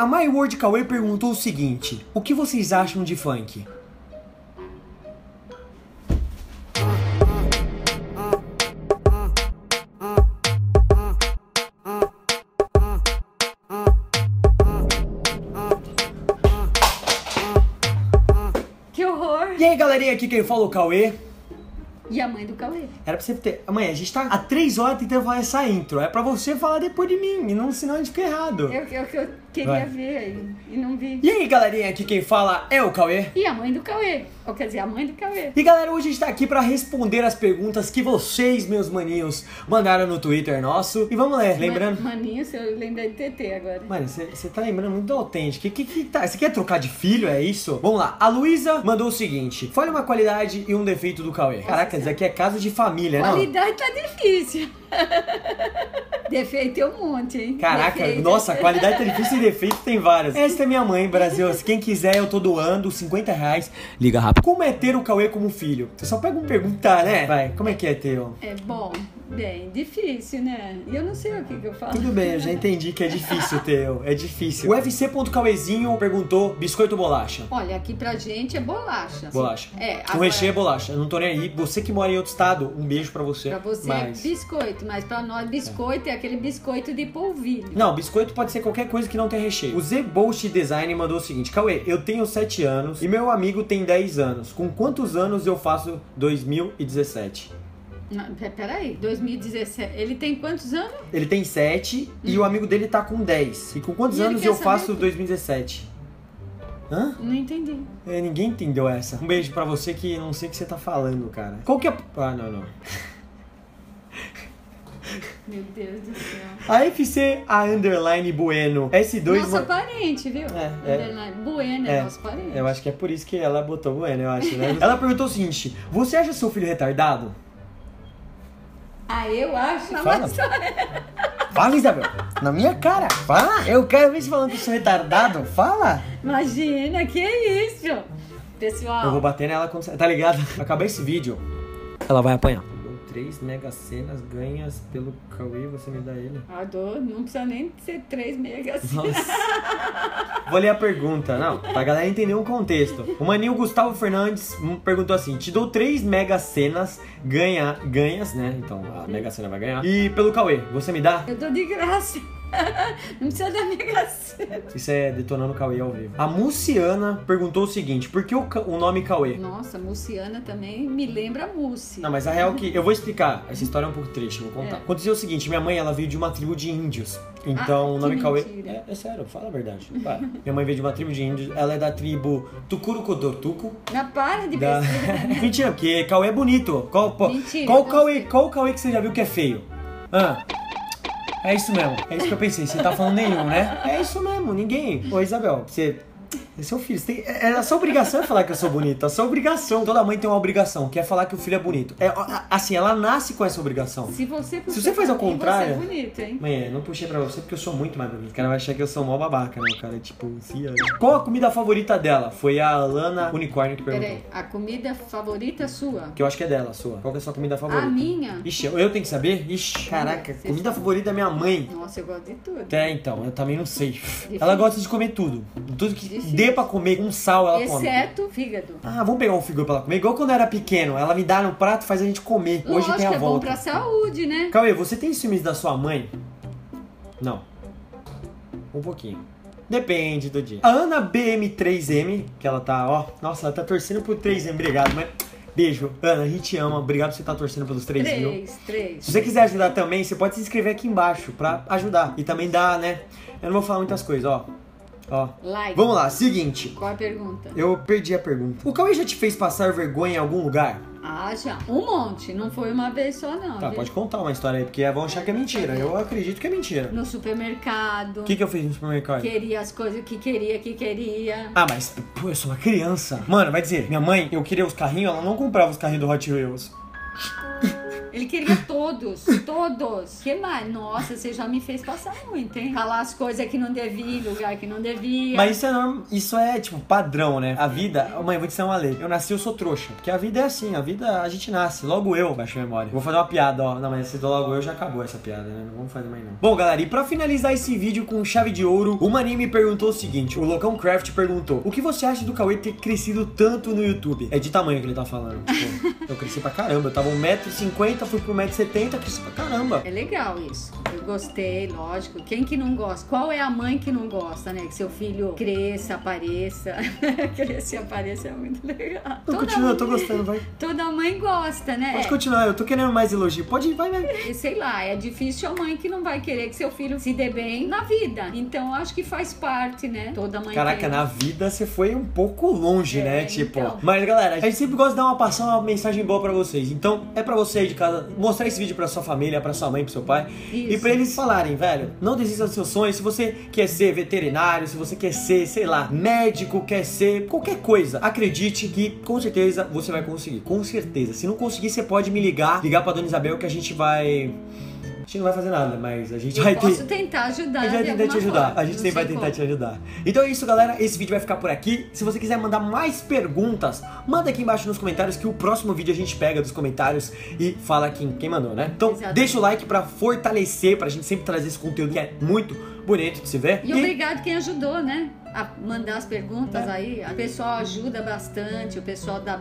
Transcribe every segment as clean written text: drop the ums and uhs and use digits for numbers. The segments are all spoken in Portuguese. A My World Cauê perguntou o seguinte: o que vocês acham de funk? Que horror! E aí galerinha, aqui quem fala é o Cauê. E a mãe do Cauê. Era pra você ter... Mãe, a gente tá há 3 horas tentando falar essa intro. É pra você falar depois de mim, e não, senão a gente fica errado. Eu queria ver e não vi. E aí, galerinha, aqui quem fala é o Cauê. E a mãe do Cauê. Ou quer dizer, a mãe do Cauê. E galera, hoje a gente tá aqui pra responder as perguntas que vocês, meus maninhos, mandaram no Twitter nosso. E vamos lá, lembrando... Maninho, se eu lembrar de TT agora. Mano, você tá lembrando muito do autêntico. Que tá? Você quer trocar de filho, é isso? Vamos lá. A Luísa mandou o seguinte: fale uma qualidade e um defeito do Cauê. Caraca, isso aqui é casa de família, não? Qualidade tá difícil. Defeito é um monte, hein? Caraca, defeito. Nossa, qualidade tá difícil e defeito tem várias. Essa é minha mãe, Brasil. Se quem quiser, eu tô doando R$50. Liga rápido. Como é ter o Cauê como filho? Você só pega um perguntar, né? Vai, como é que é ter o... É bom, bem, difícil, né? E eu não sei o que eu falo. Tudo bem, eu já entendi que é difícil ter o... É difícil. O fc.cawezinho perguntou: biscoito ou bolacha? Olha, aqui pra gente é bolacha. Bolacha. É. Agora... O recheio é bolacha. Eu não tô nem aí. Você que mora em outro estado, um beijo pra você. Pra você mas... é biscoito, mas pra nós biscoito é aquele biscoito de polvilho. Não, biscoito pode ser qualquer coisa que não tem recheio. O ZBost Designer mandou o seguinte: Cauê, eu tenho 7 anos e meu amigo tem 10 anos. Com quantos anos eu faço 2017? Não, peraí, 2017, ele tem quantos anos? Ele tem 7 e o amigo dele tá com 10. E com quantos anos eu faço 2017? Hã? Não entendi. É, ninguém entendeu essa. Um beijo pra você que não sei o que você tá falando, cara. Qual que é... Ah, não. Meu Deus do céu. A AFC Underline Bueno. S2... Nossa parente, viu? Bueno é nosso parente. Eu acho que é por isso que ela botou Bueno, eu acho, né? Ela perguntou o seguinte: você acha seu filho retardado? Ah, eu acho. Fala, Isabel. Na minha cara. Fala. Eu quero ver você falando que eu sou retardado. Fala. Imagina, que isso. Pessoal. Eu vou bater nela com... Tá ligado? Acabar esse vídeo, ela vai apanhar. 3 Mega Senas ganhas pelo Cauê, você me dá ele? Adoro, não precisa nem ser 3 Mega Senas. Vou ler a pergunta, não, pra galera entender o contexto. O maninho Gustavo Fernandes perguntou assim: te dou 3 Mega Senas ganhas, né? Então a Mega Sena vai ganhar. E pelo Cauê, você me dá? Eu dou de graça. Não precisa da Mega Sena. Isso é detonando o Cauê ao vivo. A Luciana perguntou o seguinte: por que o nome Cauê? Nossa, Luciana também me lembra Múcia. Não, mas a real é que... Eu vou explicar. Essa história é um pouco triste, eu vou contar. Aconteceu o seguinte: minha mãe, ela veio de uma tribo de índios. Então o nome Cauê... É sério, fala a verdade. Para. Minha mãe veio de uma tribo de índios. Ela é da tribo Tukurukudotuku. Não, para de besteira. Mentira, porque Cauê é bonito. Mentira. Qual Cauê que você já viu que é feio? Ah... É isso mesmo, é isso que eu pensei, você tá falando nenhum, né? É isso mesmo, ninguém... Ô Isabel, você... É seu filho, você tem... É a sua obrigação falar que eu sou bonita, é a sua obrigação. Toda mãe tem uma obrigação, que é falar que o filho é bonito. É, assim, ela nasce com essa obrigação. Se você faz ao contrário... Você é bonito, hein? Mãe, eu não puxei pra você porque eu sou muito mais bonito. O cara vai achar que eu sou mó babaca, né? O cara é tipo... Qual a comida favorita dela? Foi a Lana Unicórnio que perguntou. Peraí, a comida favorita sua? Que eu acho que é dela, sua. Qual que é a sua comida favorita? A minha? Ixi, eu tenho que saber? Ixi, caraca, comida favorita é minha mãe. Nossa, eu gosto de tudo. É, então, eu também não sei. Difícil. Ela gosta de comer tudo. Tudo que... Difícil. Dê pra comer com sal, ela come. Exceto fígado. Ah, vamos pegar um fígado pra ela comer. Igual quando eu era pequeno, ela me dá no prato e faz a gente comer. Hoje tem a volta. É bom pra saúde, né? Cauê, você tem ciúmes da sua mãe? Não. Um pouquinho. Depende do dia. A Ana BM3M, que ela tá, ó... Nossa, ela tá torcendo pro 3M, obrigado, mas... Beijo. Ana, a gente te ama. Obrigado por você estar torcendo pelos 3 mil. Se você quiser ajudar também, você pode se inscrever aqui embaixo pra ajudar. E também dá, né? Eu não vou falar muitas coisas, ó. Ó. Like. Vamos lá, seguinte. Qual a pergunta? Eu perdi a pergunta. O Cauê já te fez passar vergonha em algum lugar? Ah, já. Um monte. Não foi uma vez só, não. Tá, viu? Pode contar uma história aí, porque vão achar que é mentira. Eu acredito que é mentira. No supermercado. O que eu fiz no supermercado? Queria as coisas que queria. Ah, mas, pô, eu sou uma criança. Mano, vai dizer, minha mãe, eu queria os carrinhos, ela não comprava os carrinhos do Hot Wheels. Ele queria todos, todos. Que mais? Nossa, você já me fez passar muito, hein? Falar as coisas que não devia, lugar que não devia. Mas isso é normal, isso é tipo padrão, né? A vida, mãe, vou te dizer uma lei. Eu nasci, eu sou trouxa. Porque a vida é assim, a vida, a gente nasce. Logo eu, baixa a memória. Vou fazer uma piada, ó. Não, mas se dou logo eu, já acabou essa piada, né? Não vamos fazer mais não. Bom, galera, e pra finalizar esse vídeo com chave de ouro, o Marinho me perguntou o seguinte, o Locão Craft perguntou, o que você acha do Cauê ter crescido tanto no YouTube? É de tamanho que ele tá falando. Tipo, eu cresci pra caramba, eu tava 1,50 m, fui pro 1,70 m, cresci pra caramba. É legal isso, eu gostei, lógico. Quem que não gosta? Qual é a mãe que não gosta, né? Que seu filho cresça, apareça. Cresça e apareça é muito legal. Não, continua, mãe... eu tô gostando, vai. Toda mãe gosta, né? Pode continuar, eu tô querendo mais elogio. Pode ir, vai, vai. Sei lá, é difícil a mãe que não vai querer que seu filho se dê bem na vida. Então, acho que faz parte, né? Toda mãe. Caraca, na vida você foi um pouco longe, né? Tipo... Então... Mas, galera, a gente sempre gosta de dar uma passada, uma mensagem boa pra vocês. Então, é pra você aí de casa mostrar esse vídeo pra sua família, pra sua mãe, pro seu pai. Isso. E pra eles falarem, velho, não desista dos seus sonhos. Se você quer ser veterinário, se você quer ser, sei lá, médico, quer ser qualquer coisa, acredite que com certeza você vai conseguir. Com certeza. Se não conseguir, você pode me ligar pra Dona Isabel que a gente vai... A gente não vai fazer nada, mas a gente vai ter... Eu posso tentar ajudar. A gente vai tentar te ajudar. A gente sempre vai tentar te ajudar. Então é isso, galera. Esse vídeo vai ficar por aqui. Se você quiser mandar mais perguntas, manda aqui embaixo nos comentários que o próximo vídeo a gente pega dos comentários e fala quem mandou, né? Então deixa o like pra fortalecer, pra gente sempre trazer esse conteúdo que é muito bonito de se ver. E obrigado quem ajudou, né? A mandar as perguntas aí. O pessoal ajuda bastante, o pessoal dá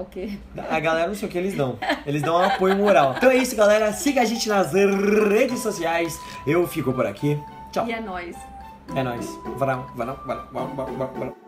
o quê? A galera não sei o que eles dão. Eles dão um apoio moral. Então é isso, galera. Siga a gente nas redes sociais. Eu fico por aqui. Tchau. E é nóis. É nóis. Varão, varão, varão, varão, varão, varão.